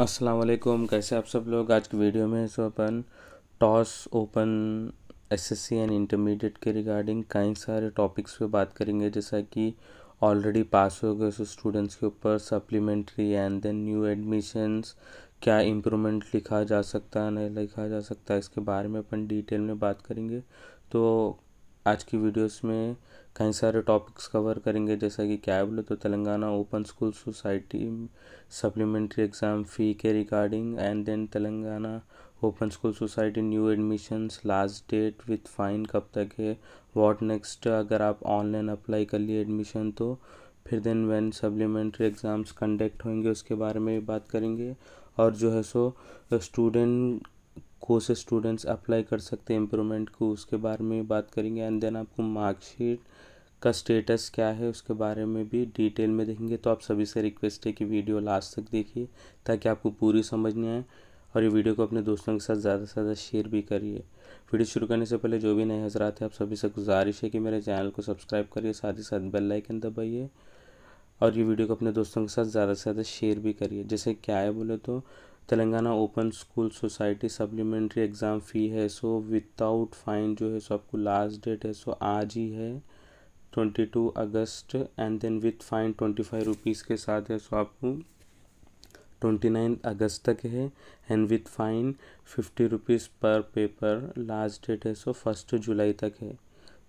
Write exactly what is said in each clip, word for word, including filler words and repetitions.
अस्सलाम वालेकुम, कैसे आप सब लोग। आज की वीडियो में सो अपन TOSS open SSC and intermediate के रिगार्डिंग कई सारे टॉपिक्स पे बात करेंगे, जैसा कि ऑलरेडी पास हो गए सो स्टूडेंट्स के ऊपर supplementary and then new admissions क्या इम्प्रूवमेंट लिखा जा सकता है, नहीं लिखा जा सकता, इसके बारे में अपन डिटेल में बात करेंगे। तो आज की वीडियोस में कई सारे टॉपिक्स कवर करेंगे, जैसा कि क्या बोले तो Telangana open school society supplementary exam fee के regarding and then Telangana open school society new admissions last date with fine कब तक है, व्हाट नेक्स्ट अगर आप ऑनलाइन अप्लाई कर लिए एडमिशन तो, फिर then when supplementary exams conduct होंगे उसके बारे में बात करेंगे, और जो है so student course students apply कर सकते हैं इम्प्रूवमेंट को, उसके बारे में बात करेंगे। एंड देन आपको मार्कशीट का स्टेटस क्या है उसके बारे में भी डिटेल में देखेंगे। तो आप सभी से रिक्वेस्ट है कि वीडियो लास्ट तक देखिए ताकि आपको पूरी समझ में आए, और ये वीडियो को अपने दोस्तों के साथ ज़्यादा से ज़्यादा शेयर भी करिए। वीडियो शुरू करने से पहले जो भी नए हजरात हैं, आप सभी से गुजारिश है कि मेरे चैनल को सब्सक्राइब करिए, साथ ही साथ बेल आइकन दबाइए, और ये वीडियो को अपने दोस्तों के साथ ज़्यादा से ज़्यादा शेयर भी करिए। जैसे क्या है बोले तो Telangana open school society supplementary exam fee है सो विदाउट फाइन जो है सो आपको लास्ट डेट है सो आज ही है twenty two August, and then with fine twenty five rupees के साथ है सो आपको ट्वेंटी नाइन अगस्त तक है, and with fine fifty rupees पर पेपर, लास्ट डेट है सो फर्स्ट जुलाई तक है।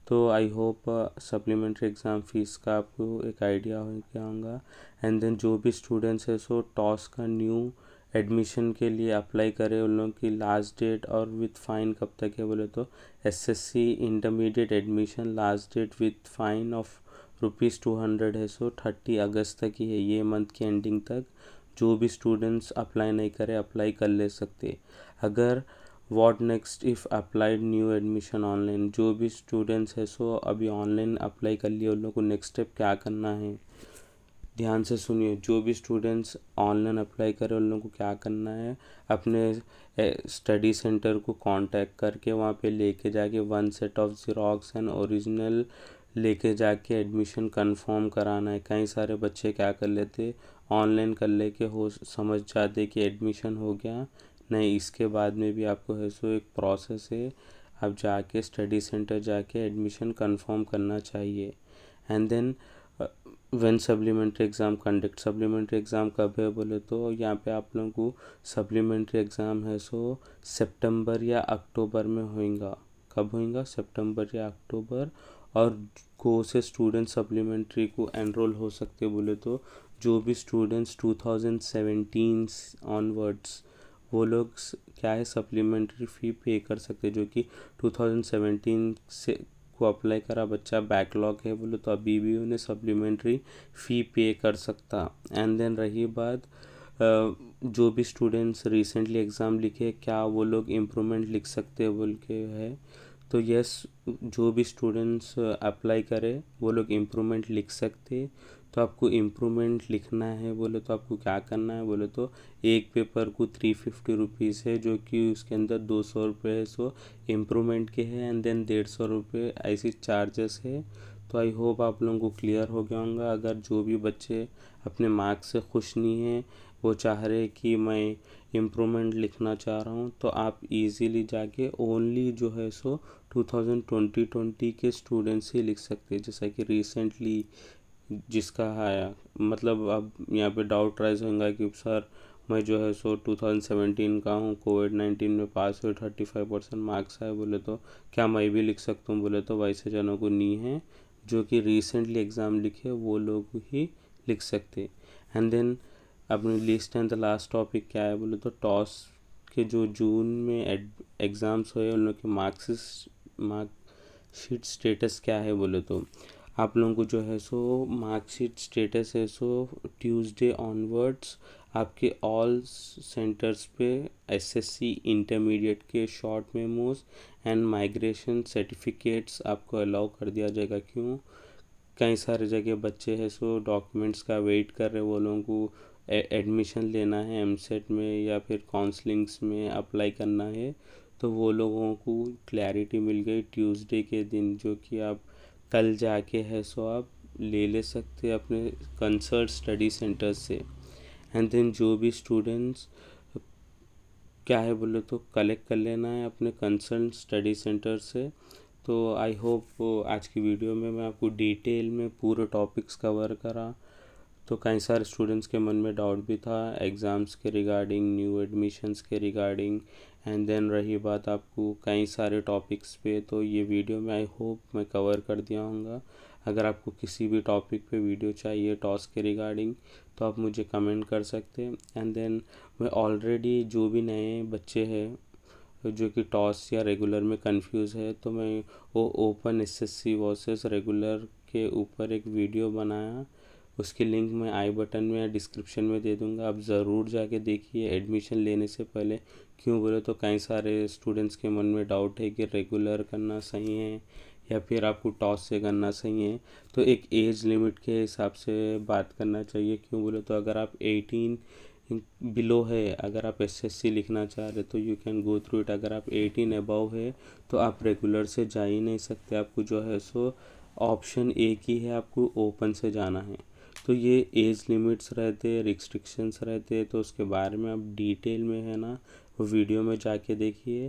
तो I hope supplementary exam fees का आपको एक आइडिया हो गया होगा। एंड देन जो भी स्टूडेंट्स है सो टॉस का न्यू एडमिशन के लिए अप्लाई करें, उन लोगों की लास्ट डेट और विथ फ़ाइन कब तक है बोले तो SSC intermediate admission last date with fine of rupees two hundred है सो थर्टी अगस्त तक ही है, ये मंथ की एंडिंग तक। जो भी स्टूडेंट्स अप्लाई नहीं करें अप्लाई कर ले सकते। अगर what next if applied new admission online, जो भी स्टूडेंट्स है सो अभी ऑनलाइन अप्लाई कर लिए उन लोगों को नेक्स्ट स्टेप क्या करना है, ध्यान से सुनिए। जो भी स्टूडेंट्स ऑनलाइन अप्लाई करें उन लोगों को क्या करना है, अपने स्टडी सेंटर को कांटेक्ट करके वहाँ पे लेके जाके one set of xerox and original लेके जाके एडमिशन कंफर्म कराना है। कई सारे बच्चे क्या कर लेते ऑनलाइन कर लेके हो समझ जाते कि एडमिशन हो गया, नहीं, इसके बाद में भी आपको है सो एक प्रोसेस है, आप जाके स्टडी सेंटर जाके एडमिशन कंफर्म करना चाहिए। And then when supplementary exam conduct, supplementary exam कब है बोले तो यहाँ पे आप लोगों को सप्लीमेंट्री एग्ज़ाम है सो सितंबर या अक्टूबर में होएगा। कब होएगा? सितंबर या अक्टूबर। और को से स्टूडेंट सप्लीमेंट्री को एनरोल हो सकते बोले तो जो भी students two thousand seventeen onwards वो लोग क्या है सप्लीमेंट्री फ़ी पे कर सकते, जो कि टू थाउजेंड सेवेंटीन से को अप्लाई करा बच्चा बैकलॉग है बोलो तो अभी भी उन्हें सप्लीमेंट्री फ़ी पे कर सकता। एंड देन रही बात जो भी स्टूडेंट्स रिसेंटली एग्ज़ाम लिखे क्या वो लोग इम्प्रूवमेंट लिख सकते बोल के है, तो यस जो भी स्टूडेंट्स अप्लाई करे वो लोग इम्प्रूवमेंट लिख सकते। तो आपको इम्प्रूवमेंट लिखना है बोले तो आपको क्या करना है बोले तो एक पेपर को थ्री फिफ्टी रुपीज़ है, जो कि उसके अंदर दो सौ रुपये सो इम्प्रूवमेंट के हैं, एंड देन डेढ़ सौ रुपये ऐसी चार्जेस है। तो आई होप आप लोगों को क्लियर हो गया होगा। अगर जो भी बच्चे अपने मार्क्स से खुश नहीं हैं, वो चाह रहे कि मैं इम्प्रूवमेंट लिखना चाह रहा हूँ, तो आप इजीली जाके ओनली जो है so two thousand twenty twenty के स्टूडेंट्स ही लिख सकते हैं। जैसा कि रिसेंटली जिसका आया, मतलब अब यहाँ पे डाउट राइज होगा कि सर मैं जो है सो टू थाउजेंड सेवेंटीन का हूँ, कोविड नाइन्टीन में पास हुए, थर्टी फाइव परसेंट मार्क्स आए बोले तो क्या मैं भी लिख सकता हूँ बोले तो वैसे जनों को नहीं है, जो कि रिसेंटली एग्ज़ाम लिखे वो लोग ही लिख सकते। एंड देन अपनी list and the last topic क्या है बोले तो टॉस के जो जून में एग्ज़ाम्स हुए उन लोग के मार्क्स मार्कशीट स्टेटस क्या है बोले तो आप लोगों को जो है सो मार्कशीट स्टेटस है सो ट्यूसडे ऑनवर्ड्स आपके ऑल सेंटर्स पे एसएससी इंटरमीडिएट के short memos and migration certificates आपको अलाउ कर दिया जाएगा। क्यों? कई सारे जगह बच्चे हैं सो डॉक्यूमेंट्स का वेट कर रहे, वो लोगों को एडमिशन लेना है एमसेट में या फिर काउंसलिंग्स में अप्लाई करना है, तो वो लोगों को क्लैरिटी मिल गई ट्यूसडे के दिन, जो कि आप कल जाके है सो आप ले ले सकते अपने कंसर्ट स्टडी सेंटर से। एंड देन जो भी स्टूडेंट्स क्या है बोले तो कलेक्ट कर लेना है अपने कंसर्न स्टडी सेंटर से। तो आई होप आज की वीडियो में मैं आपको डिटेल में पूरे टॉपिक्स कवर करा। तो कई सारे स्टूडेंट्स के मन में डाउट भी था एग्ज़ाम्स के रिगार्डिंग, न्यू एडमिशन्स के रिगार्डिंग, एंड देन रही बात आपको कई सारे टॉपिक्स पे, तो ये वीडियो में आई होप मैं कवर कर दिया हूँगा। अगर आपको किसी भी टॉपिक पे वीडियो चाहिए टॉस के रिगार्डिंग तो आप मुझे कमेंट कर सकते हैं। एंड देन मैं ऑलरेडी जो भी नए बच्चे हैं जो कि टॉस या रेगुलर में कंफ्यूज है, तो मैं वो open S S C versus regular के ऊपर एक वीडियो बनाया, उसकी लिंक मैं आई बटन में या डिस्क्रिप्शन में दे दूंगा, आप ज़रूर जाके देखिए एडमिशन लेने से पहले। क्यों बोले तो कई सारे स्टूडेंट्स के मन में डाउट है कि रेगुलर करना सही है या फिर आपको टॉस से करना सही है। तो एक एज लिमिट के हिसाब से बात करना चाहिए। क्यों बोले तो अगर आप अठारह बिलो है, अगर आप एसएससी लिखना चाह रहे तो you can go through it. अगर आप अठारह अबव है तो आप रेगुलर से जा ही नहीं सकते, आपको जो है सो ऑप्शन एक ही है, आपको ओपन से जाना है। तो ये एज लिमिट्स रहते, रिस्ट्रिक्शंस रहते, तो उसके बारे में आप डिटेल में है ना वो वीडियो में जाके देखिए।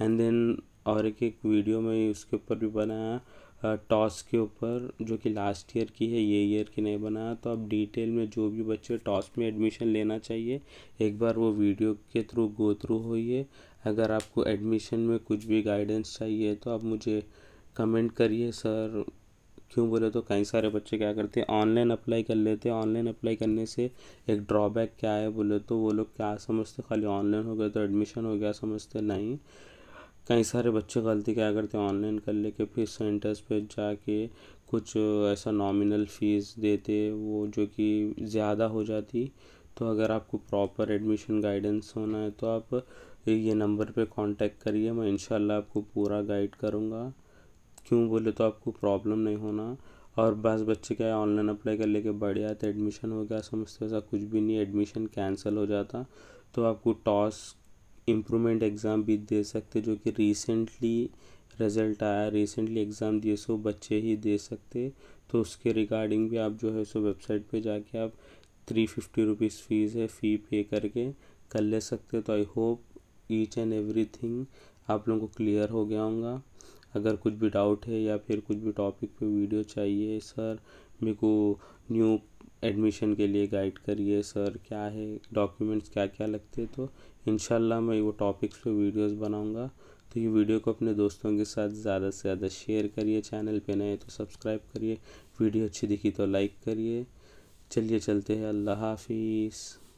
एंड देन और एक एक वीडियो में उसके ऊपर भी बनाया टॉस के ऊपर, जो कि लास्ट ईयर की है, ये ईयर की नहीं बनाया। तो आप डिटेल में जो भी बच्चे टॉस में एडमिशन लेना चाहिए एक बार वो वीडियो के थ्रू गो थ्रू होइए। अगर आपको एडमिशन में कुछ भी गाइडेंस चाहिए तो आप मुझे कमेंट करिए सर। क्यों बोले तो कई सारे बच्चे क्या करते हैं ऑनलाइन अप्लाई कर लेते हैं। ऑनलाइन अप्लाई करने से एक ड्रॉबैक क्या है बोले तो वो लोग क्या समझते खाली ऑनलाइन हो गया तो एडमिशन हो गया समझते, नहीं। कई सारे बच्चे गलती क्या करते हैं ऑनलाइन कर लेके फिर सेंटर्स पे जाके कुछ ऐसा नॉमिनल फ़ीस देते वो जो कि ज़्यादा हो जाती। तो अगर आपको प्रॉपर एडमिशन गाइडेंस होना है तो आप ये नंबर पर कॉन्टैक्ट करिए, मैं इंशाल्लाह आपको पूरा गाइड करूँगा। क्यों बोले तो आपको प्रॉब्लम नहीं होना। और बस बच्चे क्या है ऑनलाइन अप्लाई कर लेके बढ़िया तो एडमिशन हो गया समझते, ऐसा कुछ भी नहीं, एडमिशन कैंसिल हो जाता। तो आपको टॉस इम्प्रूवमेंट एग्ज़ाम भी दे सकते जो कि रिसेंटली रिज़ल्ट आया, रिसेंटली एग्ज़ाम दिए सो बच्चे ही दे सकते। तो उसके रिगार्डिंग भी आप जो है सो वेबसाइट पर जाके आप थ्री फिफ्टी रुपीज़ फ़ीस है फ़ी पे करके कर ले सकते। तो I hope each and every thing आप लोगों को क्लियर हो गया होगा। अगर कुछ भी डाउट है या फिर कुछ भी टॉपिक पे वीडियो चाहिए सर मेरे को न्यू एडमिशन के लिए गाइड करिए सर, क्या है डॉक्यूमेंट्स क्या क्या लगते, तो इंशाल्लाह मैं वो टॉपिक्स पे वीडियोस बनाऊंगा। तो ये वीडियो को अपने दोस्तों के साथ ज़्यादा से ज़्यादा शेयर करिए, चैनल पे नए तो सब्सक्राइब करिए, वीडियो अच्छी दिखी तो लाइक करिए। चलिए चलते हैं, अल्लाह हाफिज़।